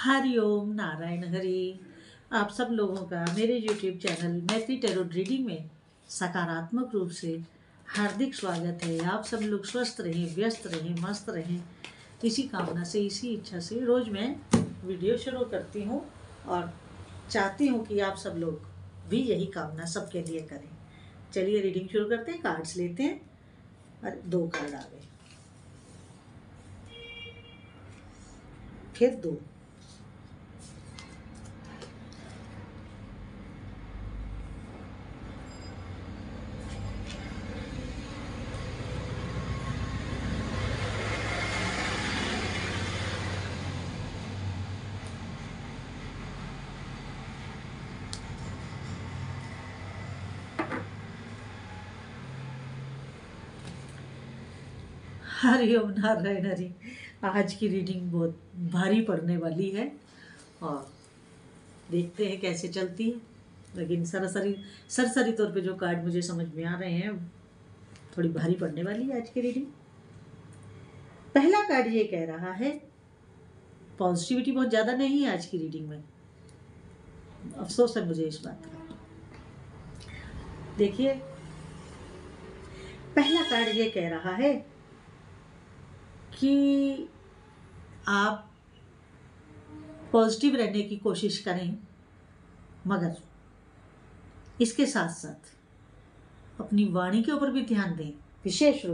हरिओम नारायण हरि। आप सब लोगों का मेरे YouTube channel Maitri tarot reading में सकारात्मक रूप से हार्दिक स्वागत है। आप सब लोग स्वस्थ रहें, व्यस्त रहें, मस्त रहें, इसी कामना से, इसी इच्छा से रोज़ मैं वीडियो शुरू करती हूँ और चाहती हूँ कि आप सब लोग भी यही कामना सबके लिए करें। चलिए रीडिंग शुरू करते हैं, कार्ड्स लेते हैं और दो कार्ड आ गए, फिर दो, हरिओम नारायण हरि। आज की रीडिंग बहुत भारी पड़ने वाली है और देखते हैं कैसे चलती है, लेकिन सरासरी तौर पे जो कार्ड मुझे समझ में आ रहे हैं थोड़ी भारी पड़ने वाली है आज की रीडिंग। पहला कार्ड ये कह रहा है, पॉजिटिविटी बहुत ज़्यादा नहीं है आज की रीडिंग में, अफसोस है मुझे इस बात का। देखिए पहला कार्ड ये कह रहा है कि आप पॉजिटिव रहने की कोशिश करें, मगर इसके साथ साथ अपनी वाणी के ऊपर भी ध्यान दें। विशेष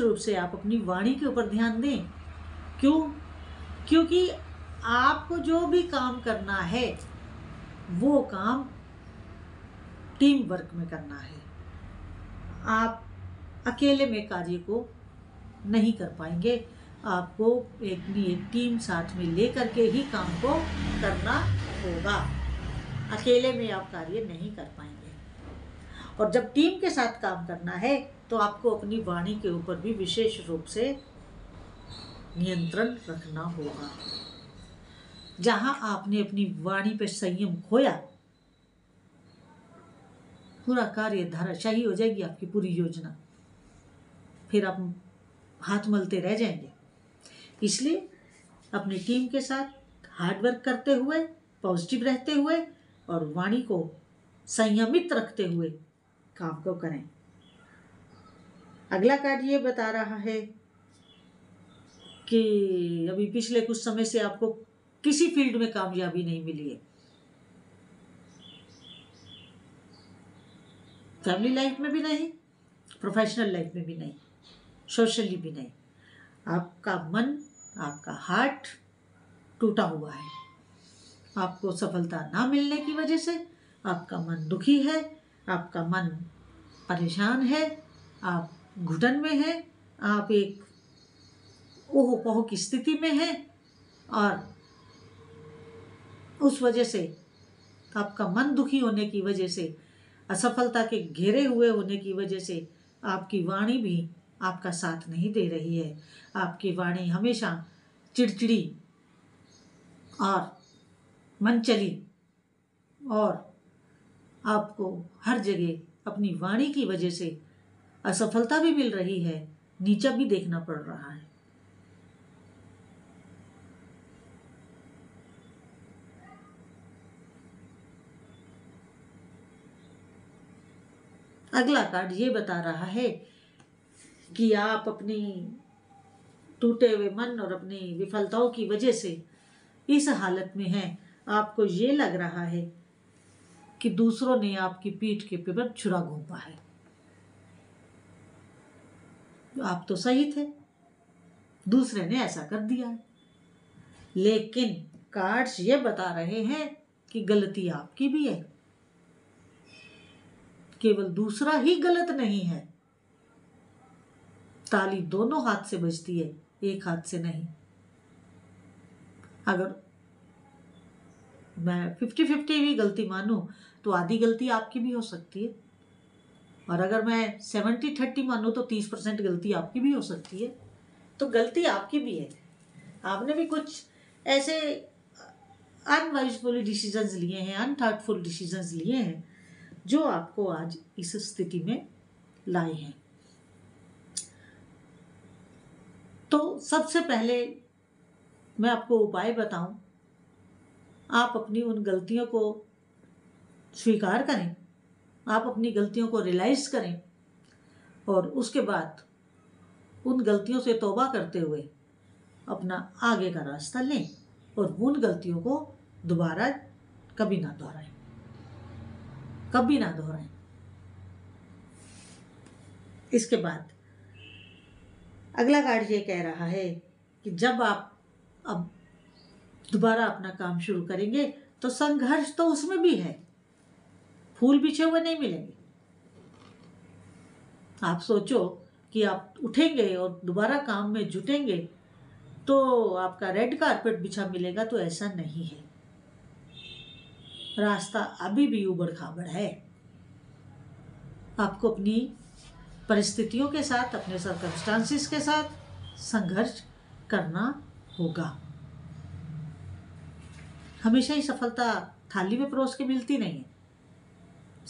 रूप से आप अपनी वाणी के ऊपर ध्यान दें। क्योंकि आपको जो भी काम करना है वो काम टीम वर्क में करना है। आप अकेले में कार्य को नहीं कर पाएंगे, आपको एक टीम साथ में लेकर के ही काम को करना होगा। अकेले में आप कार्य नहीं कर पाएंगे, और जब टीम के साथ काम करना है तो आपको अपनी वाणी के ऊपर भी विशेष रूप से नियंत्रण रखना होगा। जहां आपने अपनी वाणी पर संयम खोया, पूरा कार्य धराशायी हो जाएगी आपकी पूरी योजना, फिर आप हाथ मलते रह जाएंगे। इसलिए अपनी टीम के साथ हार्ड वर्क करते हुए, पॉजिटिव रहते हुए और वाणी को संयमित रखते हुए काम को करें। अगला कार्ड ये बता रहा है कि अभी पिछले कुछ समय से आपको किसी फील्ड में कामयाबी नहीं मिली है। फैमिली लाइफ में भी नहीं, प्रोफेशनल लाइफ में भी नहीं, सोशली भी नहीं। आपका मन, आपका हार्ट टूटा हुआ है। आपको सफलता ना मिलने की वजह से आपका मन दुखी है, आपका मन परेशान है, आप घुटन में हैं, आप एक ओहो पोहो की स्थिति में हैं और उस वजह से आपका मन दुखी होने की वजह से, असफलता के घेरे हुए होने की वजह से आपकी वाणी भी आपका साथ नहीं दे रही है। आपकी वाणी हमेशा चिड़चिड़ी और मनचली, और आपको हर जगह अपनी वाणी की वजह से असफलता भी मिल रही है, नीचा भी देखना पड़ रहा है। अगला कार्ड ये बता रहा है कि आप अपनी टूटे हुए मन और अपनी विफलताओं की वजह से इस हालत में हैं। आपको ये लग रहा है कि दूसरों ने आपकी पीठ के ऊपर छुरा घोंपा है। आप तो सही थे, दूसरे ने ऐसा कर दिया है, लेकिन कार्ड्स ये बता रहे हैं कि गलती आपकी भी है, केवल दूसरा ही गलत नहीं है। ताली दोनों हाथ से बजती है, एक हाथ से नहीं। अगर मैं 50-50 भी गलती मानूं तो आधी गलती आपकी भी हो सकती है, और अगर मैं 70-30 मानूं तो 30% गलती आपकी भी हो सकती है। तो गलती आपकी भी है, आपने भी कुछ ऐसे अनवाइजफुल डिसीजंस लिए हैं, अनथॉटफुल डिसीजंस लिए हैं जो आपको आज इस स्थिति में लाए हैं। तो सबसे पहले मैं आपको उपाय बताऊं, आप अपनी उन गलतियों को स्वीकार करें, आप अपनी गलतियों को रियलाइज करें और उसके बाद उन गलतियों से तौबा करते हुए अपना आगे का रास्ता लें और उन गलतियों को दोबारा कभी ना दोहराएं, कभी ना दोहराएं। इसके बाद अगला कार्ड ये कह रहा है कि जब आप अब दोबारा अपना काम शुरू करेंगे तो संघर्ष तो उसमें भी है, फूल बिछे हुए नहीं मिलेंगे। आप सोचो कि आप उठेंगे और दोबारा काम में जुटेंगे तो आपका रेड कारपेट बिछा मिलेगा, तो ऐसा नहीं है। रास्ता अभी भी उबड़ खाबड़ है। आपको अपनी परिस्थितियों के साथ, अपने सर्कमस्टांसिस के साथ संघर्ष करना होगा। हमेशा ही सफलता थाली में परोस के मिलती नहीं है।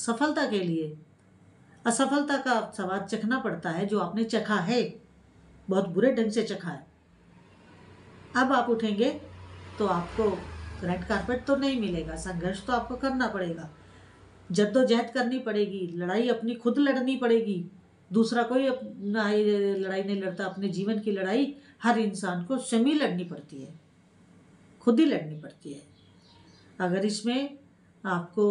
सफलता के लिए असफलता का स्वाद चखना पड़ता है, जो आपने चखा है बहुत बुरे ढंग से चखा है। अब आप उठेंगे तो आपको रेड कार्पेट तो नहीं मिलेगा, संघर्ष तो आपको करना पड़ेगा, जद्दोजहद करनी पड़ेगी, लड़ाई अपनी खुद लड़नी पड़ेगी, दूसरा कोई लड़ाई नहीं लड़ता। अपने जीवन की लड़ाई हर इंसान को स्वयं ही लड़नी पड़ती है, खुद ही लड़नी पड़ती है। अगर इसमें आपको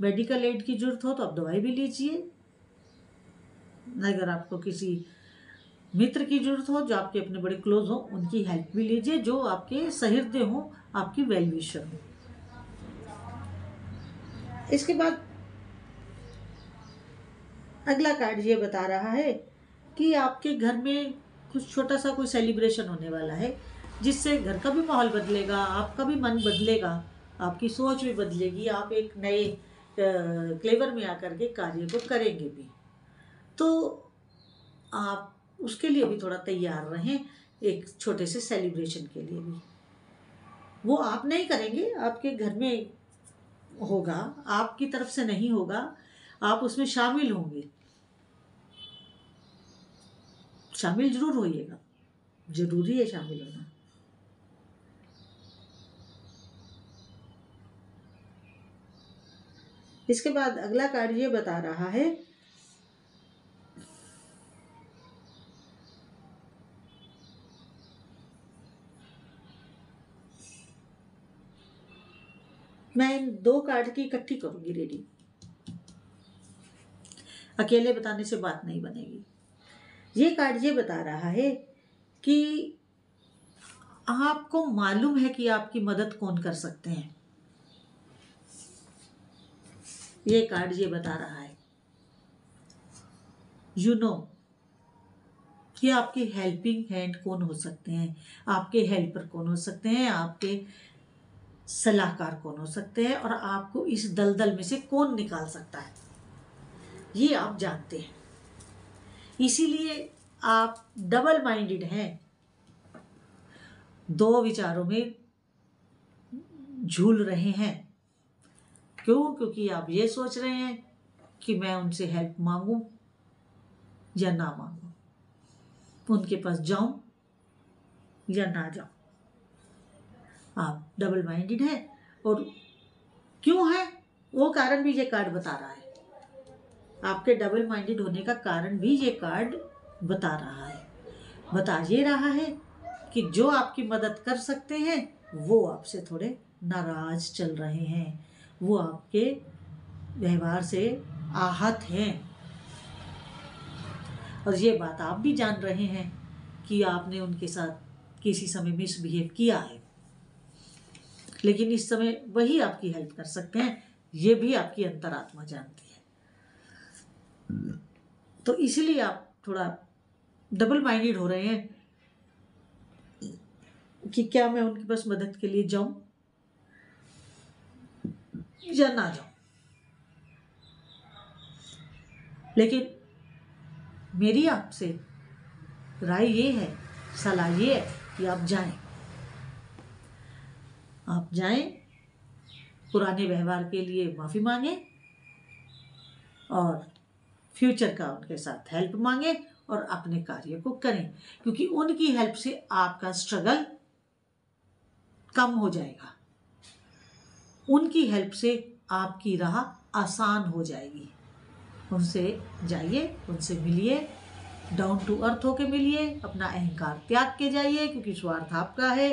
मेडिकल एड की ज़रूरत हो तो आप दवाई भी लीजिए, अगर आपको किसी मित्र की ज़रूरत हो, जो आपके अपने बड़े क्लोज हों, उनकी हेल्प भी लीजिए, जो आपके सहृदय हों, आपकी वेल विशर हों। इसके बाद अगला कार्ड ये बता रहा है कि आपके घर में कुछ छोटा सा कोई सेलिब्रेशन होने वाला है, जिससे घर का भी माहौल बदलेगा, आपका भी मन बदलेगा, आपकी सोच भी बदलेगी, आप एक नए क्लेवर में आकर के कार्य को करेंगे भी। तो आप उसके लिए भी थोड़ा तैयार रहें, एक छोटे से सेलिब्रेशन के लिए भी। वो आप नहीं करेंगे, आपके घर में होगा, आपकी तरफ से नहीं होगा, आप उसमें शामिल होंगे। शामिल जरूर होइएगा, जरूरी है शामिल होना। इसके बाद अगला कार्ड ये बता रहा है मैं इन दो कार्ड की इकट्ठी करूंगी रीडिंग, अकेले बताने से बात नहीं बनेगी। ये कार्ड ये बता रहा है कि आपको मालूम है कि आपकी मदद कौन कर सकते हैं। ये कार्ड ये बता रहा है यू नो कि आपके हेल्पिंग हैंड कौन हो सकते हैं, आपके हेल्पर कौन हो सकते हैं, आपके सलाहकार कौन हो सकते हैं और आपको इस दलदल में से कौन निकाल सकता है, ये आप जानते हैं। इसीलिए आप डबल माइंडेड हैं, दो विचारों में झूल रहे हैं। क्यों? क्योंकि आप ये सोच रहे हैं कि मैं उनसे हेल्प मांगूं या ना मांगूं, उनके पास जाऊं या ना जाऊं। आप डबल माइंडेड हैं और क्यों है वो कारण भी ये कार्ड बता रहा है। आपके डबल माइंडेड होने का कारण भी ये कार्ड बता रहा है। बता ये रहा है कि जो आपकी मदद कर सकते हैं वो आपसे थोड़े नाराज चल रहे हैं, वो आपके व्यवहार से आहत हैं और ये बात आप भी जान रहे हैं कि आपने उनके साथ किसी समय मिसबिहेव किया है, लेकिन इस समय वही आपकी हेल्प कर सकते हैं, ये भी आपकी अंतरात्मा जानती है। तो इसलिए आप थोड़ा डबल माइंडेड हो रहे हैं कि क्या मैं उनके पास मदद के लिए जाऊं या ना जाऊं। लेकिन मेरी आपसे राय ये है, सलाह ये है कि आप जाएं, आप जाएं, पुराने व्यवहार के लिए माफ़ी मांगें और फ्यूचर का उनके साथ हेल्प मांगें और अपने कार्य को करें, क्योंकि उनकी हेल्प से आपका स्ट्रगल कम हो जाएगा, उनकी हेल्प से आपकी राह आसान हो जाएगी। उनसे जाइए, उनसे मिलिए, डाउन टू अर्थ होके मिलिए, अपना अहंकार त्याग के जाइए, क्योंकि स्वार्थ आपका है,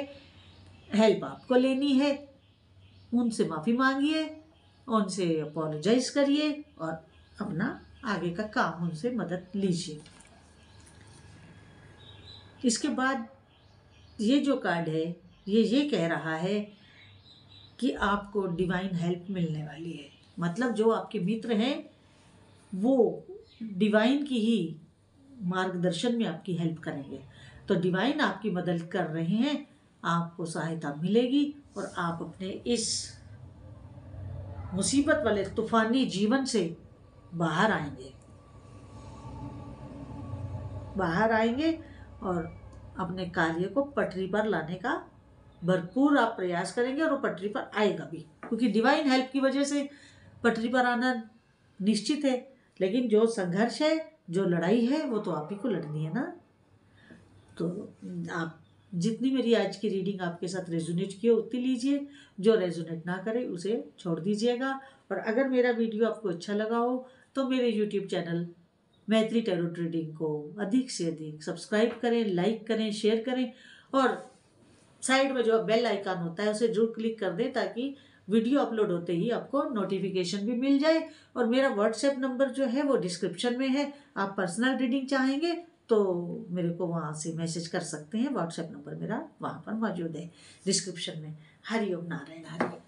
हेल्प आपको लेनी है। उनसे माफ़ी मांगिए, उनसे अपॉलोजाइज करिए और अपना आगे का काम उनसे मदद लीजिए। इसके बाद ये जो कार्ड है ये कह रहा है कि आपको डिवाइन हेल्प मिलने वाली है। मतलब जो आपके मित्र हैं वो डिवाइन की ही मार्गदर्शन में आपकी हेल्प करेंगे। तो डिवाइन आपकी मदद कर रहे हैं, आपको सहायता मिलेगी और आप अपने इस मुसीबत वाले तूफानी जीवन से बाहर आएंगे और अपने कार्य को पटरी पर लाने का भरपूर आप प्रयास करेंगे और वो पटरी पर आएगा भी, क्योंकि डिवाइन हेल्प की वजह से पटरी पर आना निश्चित है। लेकिन जो संघर्ष है, जो लड़ाई है, वो तो आप ही को लड़नी है ना। तो आप जितनी मेरी आज की रीडिंग आपके साथ रेजोनेट किए उतनी लीजिए, जो रेजोनेट ना करे उसे छोड़ दीजिएगा। और अगर मेरा वीडियो आपको अच्छा लगा हो तो मेरे YouTube channel Maitri tarot reading को अधिक से अधिक सब्सक्राइब करें, लाइक करें, शेयर करें और साइड में जो बेल आइकन होता है उसे जरूर क्लिक कर दें, ताकि वीडियो अपलोड होते ही आपको नोटिफिकेशन भी मिल जाए। और मेरा व्हाट्सएप नंबर जो है वो डिस्क्रिप्शन में है, आप पर्सनल रीडिंग चाहेंगे तो मेरे को वहाँ से मैसेज कर सकते हैं। व्हाट्सएप नंबर मेरा वहाँ पर मौजूद है डिस्क्रिप्शन में। हरिओम नारायण हरिओम।